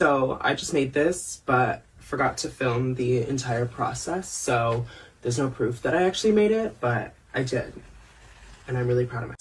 So I just made this, but forgot to film the entire process, so there's no proof that I actually made it, but I did, and I'm really proud of myself.